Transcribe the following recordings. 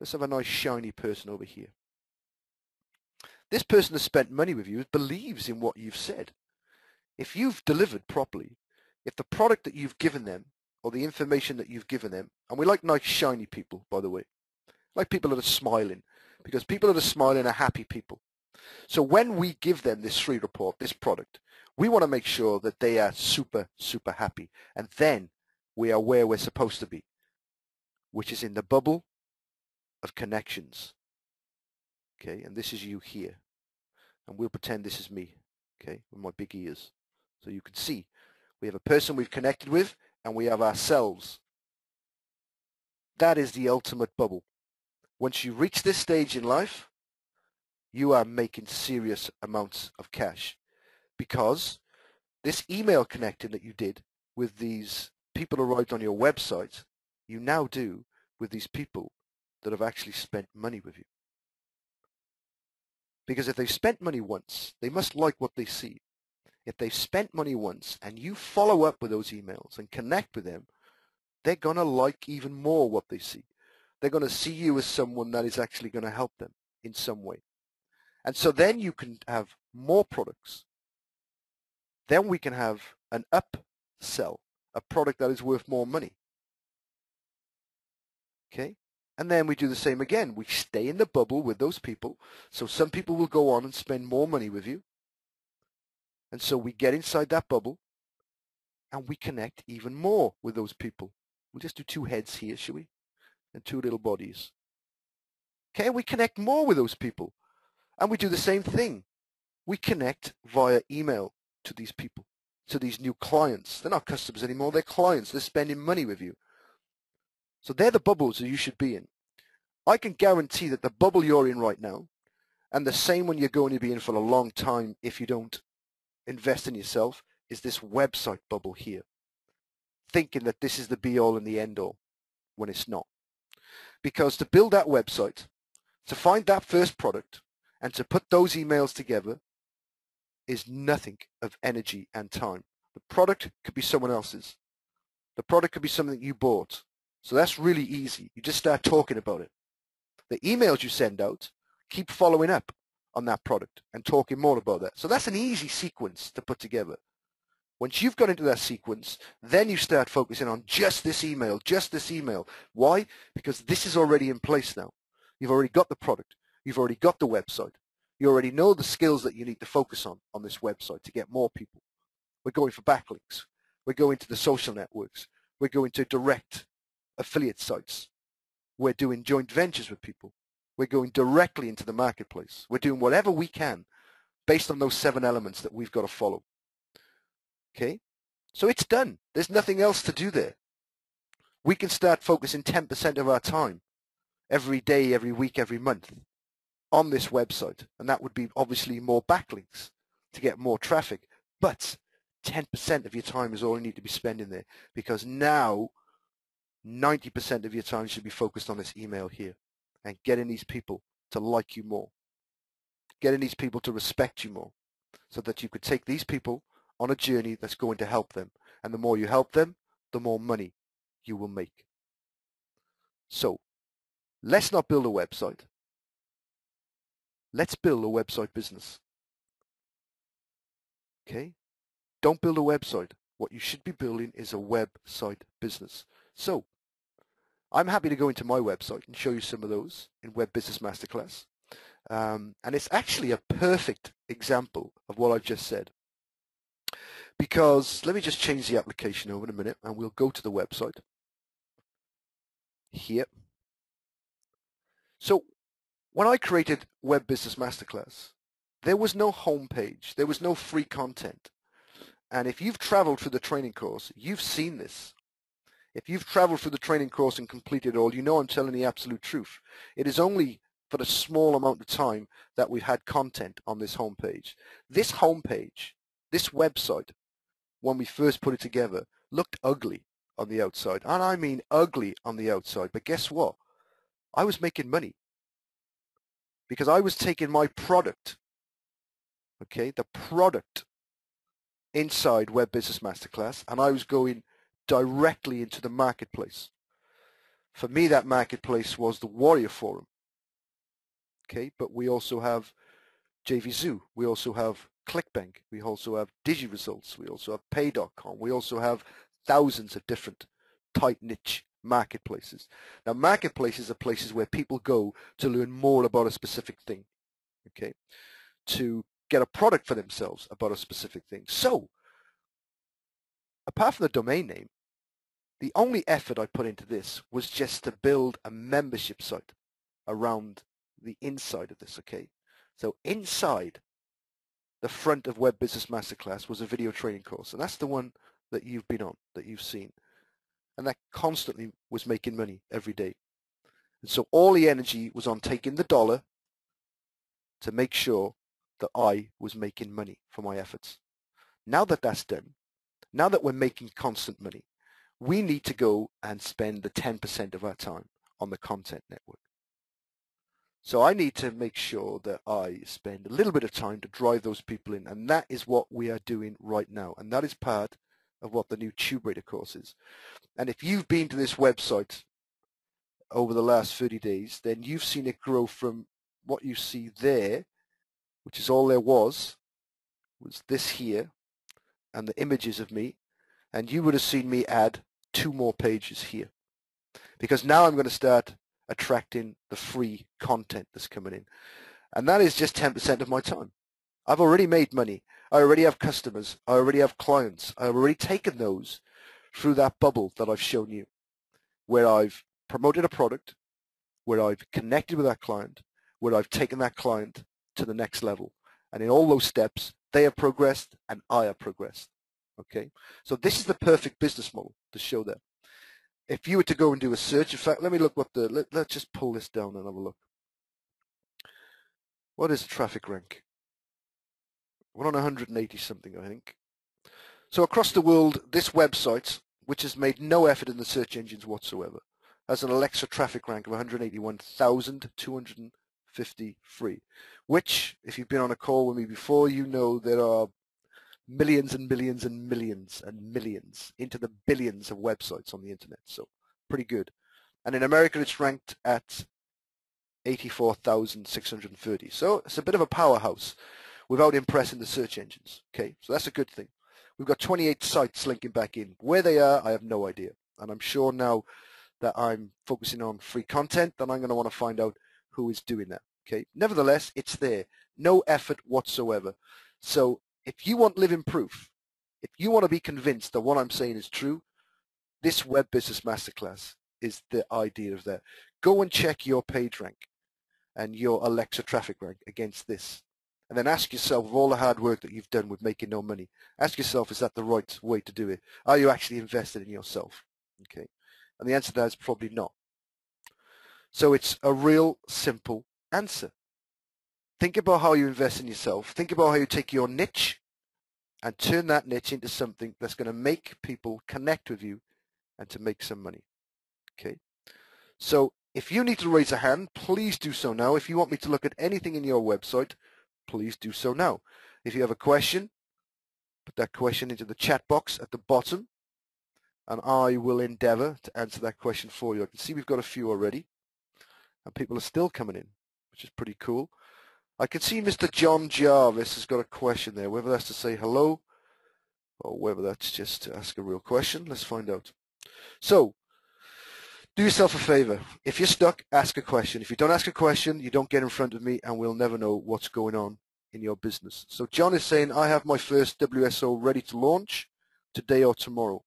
Let's have a nice shiny person over here. This person has spent money with you, believes in what you've said. If you've delivered properly, if the product that you've given them or the information that you've given them, and we like nice shiny people, by the way, like people that are smiling, because people that are smiling are happy people. So when we give them this free report, this product, we want to make sure that they are super, super happy. And then we are where we're supposed to be, which is in the bubble of connections. Okay, and this is you here. And we'll pretend this is me, okay, with my big ears. So you can see we have a person we've connected with and we have ourselves. That is the ultimate bubble. Once you reach this stage in life, you are making serious amounts of cash, because this email connecting that you did with these people arrived on your website, you now do with these people that have actually spent money with you. Because if they've spent money once, they must like what they see. If they've spent money once and you follow up with those emails and connect with them, they're going to like even more what they see. They're going to see you as someone that is actually going to help them in some way. And so then you can have more products. Then we can have an upsell, a product that is worth more money. Okay? And then we do the same again. We stay in the bubble with those people. So some people will go on and spend more money with you. And so we get inside that bubble and we connect even more with those people. We'll just do two heads here, shall we? And two little bodies. Okay? We connect more with those people. And we do the same thing. We connect via email to these people, to these new clients. They're not customers anymore, they're clients. They're spending money with you. So they're the bubbles that you should be in. I can guarantee that the bubble you're in right now, and the same one you're going to be in for a long time if you don't invest in yourself, is this website bubble here. Thinking that this is the be-all and the end-all, when it's not. Because to build that website, to find that first product, and to put those emails together is nothing of energy and time. The product could be someone else's. The product could be something you bought. So that's really easy. You just start talking about it. The emails you send out, keep following up on that product and talking more about that. So that's an easy sequence to put together. Once you've got into that sequence, then you start focusing on just this email, just this email. Why? Because this is already in place now. You've already got the product. You've already got the website. You already know the skills that you need to focus on this website to get more people. We're going for backlinks. We're going to the social networks. We're going to direct affiliate sites. We're doing joint ventures with people. We're going directly into the marketplace. We're doing whatever we can based on those 7 elements that we've got to follow. Okay? So it's done. There's nothing else to do there. We can start focusing 10% of our time every day, every week, every month on this website, and that would be obviously more backlinks to get more traffic, but 10% of your time is all you need to be spending there, because now 90% of your time should be focused on this email here and getting these people to like you more, getting these people to respect you more, so that you could take these people on a journey that's going to help them, and the more you help them, the more money you will make. So let's not build a website. Let's build a website business. Okay? Don't build a website. What you should be building is a website business. So, I'm happy to go into my website and show you some of those in Web Business Masterclass. And it's actually a perfect example of what I've just said. Because, let me just change the application over in a minute and we'll go to the website. Here. So, when I created Web Business Masterclass, there was no homepage, there was no free content. And if you've traveled through the training course, you've seen this. If you've traveled through the training course and completed all, you know I'm telling the absolute truth. It is only for a small amount of time that we've had content on this homepage. This homepage, this website, when we first put it together, looked ugly on the outside. And I mean ugly on the outside. But guess what? I was making money. Because I was taking my product, okay, the product inside Web Business Masterclass, and I was going directly into the marketplace. For me, that marketplace was the Warrior Forum. Okay, but we also have JVZoo, we also have ClickBank, we also have DigiResults, we also have Pay.com, we also have thousands of different tight niche marketplaces. Now, marketplaces are places where people go to learn more about a specific thing, okay, to get a product for themselves about a specific thing. So, apart from the domain name, the only effort I put into this was just to build a membership site around the inside of this, okay? So inside the front of Web Business Masterclass was a video training course, and that's the one that you've been on, that you've seen. And that constantly was making money every day. And so all the energy was on taking the dollar to make sure that I was making money for my efforts. Now that that's done, now that we're making constant money, we need to go and spend the 10% of our time on the content network. So I need to make sure that I spend a little bit of time to drive those people in, and that is what we are doing right now, and that is part of what the new TubeRater course is. And if you've been to this website over the last 30 days, then you've seen it grow from what you see there, which is all there was this here, and the images of me, and you would have seen me add 2 more pages here. Because now I'm going to start attracting the free content that's coming in. And that is just 10% of my time. I've already made money. I already have customers. I already have clients. I've already taken those through that bubble that I've shown you, where I've promoted a product, where I've connected with that client, where I've taken that client to the next level. And in all those steps, they have progressed and I have progressed. Okay, so this is the perfect business model to show them. If you were to go and do a search, in fact, let me look what the, let's just pull this down and have a look. What is the traffic rank? We're on 180 something, I think. So across the world, this website, which has made no effort in the search engines whatsoever, has an Alexa traffic rank of 181,253, which, if you've been on a call with me before, you know there are millions and millions and millions and millions, into the billions of websites on the internet, so pretty good. And in America it's ranked at 84,630, so it's a bit of a powerhouse without impressing the search engines. Okay, so that's a good thing. We've got 28 sites linking back in. Where they are, I have no idea, and I'm sure now that I'm focusing on free content, then I'm going to want to find out who is doing that. Okay, nevertheless, it's there, no effort whatsoever. So if you want living proof, if you want to be convinced that what I'm saying is true, this Web Business Masterclass is the idea of that. Go and check your page rank and your Alexa traffic rank against this. And then ask yourself, of all the hard work that you've done with making no money, ask yourself, is that the right way to do it? Are you actually invested in yourself? Okay. And the answer to that is probably not. So it's a real simple answer. Think about how you invest in yourself. Think about how you take your niche and turn that niche into something that's going to make people connect with you and to make some money. Okay. So if you need to raise a hand, please do so now. If you want me to look at anything in your website, please do so now. If you have a question, put that question into the chat box at the bottom, and I will endeavor to answer that question for you. I can see we've got a few already, and people are still coming in, which is pretty cool. I can see Mr. John Jarvis has got a question there, whether that's to say hello or whether that's just to ask a real question. Let's find out. So, do yourself a favor. If you're stuck, ask a question. If you don't ask a question, you don't get in front of me and we'll never know what's going on in your business. So John is saying, I have my first WSO ready to launch today or tomorrow.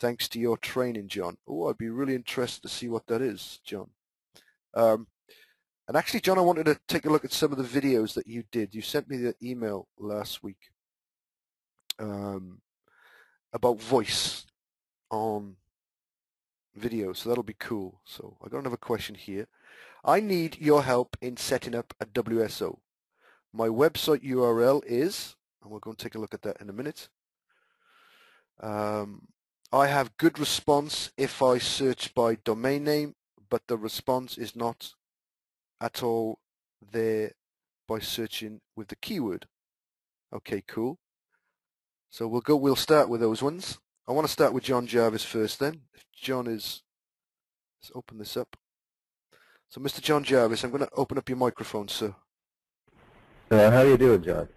Thanks to your training, John. Oh, I'd be really interested to see what that is, John. And actually, John, I wanted to take a look at some of the videos that you did. You sent me the email last week about voice on video, so that'll be cool. So I got another question here. I need your help in setting up a WSO. My website URL is, and we're going to take a look at that in a minute. I have good response if I search by domain name, but the response is not at all there by searching with the keyword. Okay, cool. So we'll start with those ones. I want to start with John Jarvis first then. If John is Let's open this up. So Mr. John Jarvis, I'm going to open up your microphone, sir. How are you doing, John?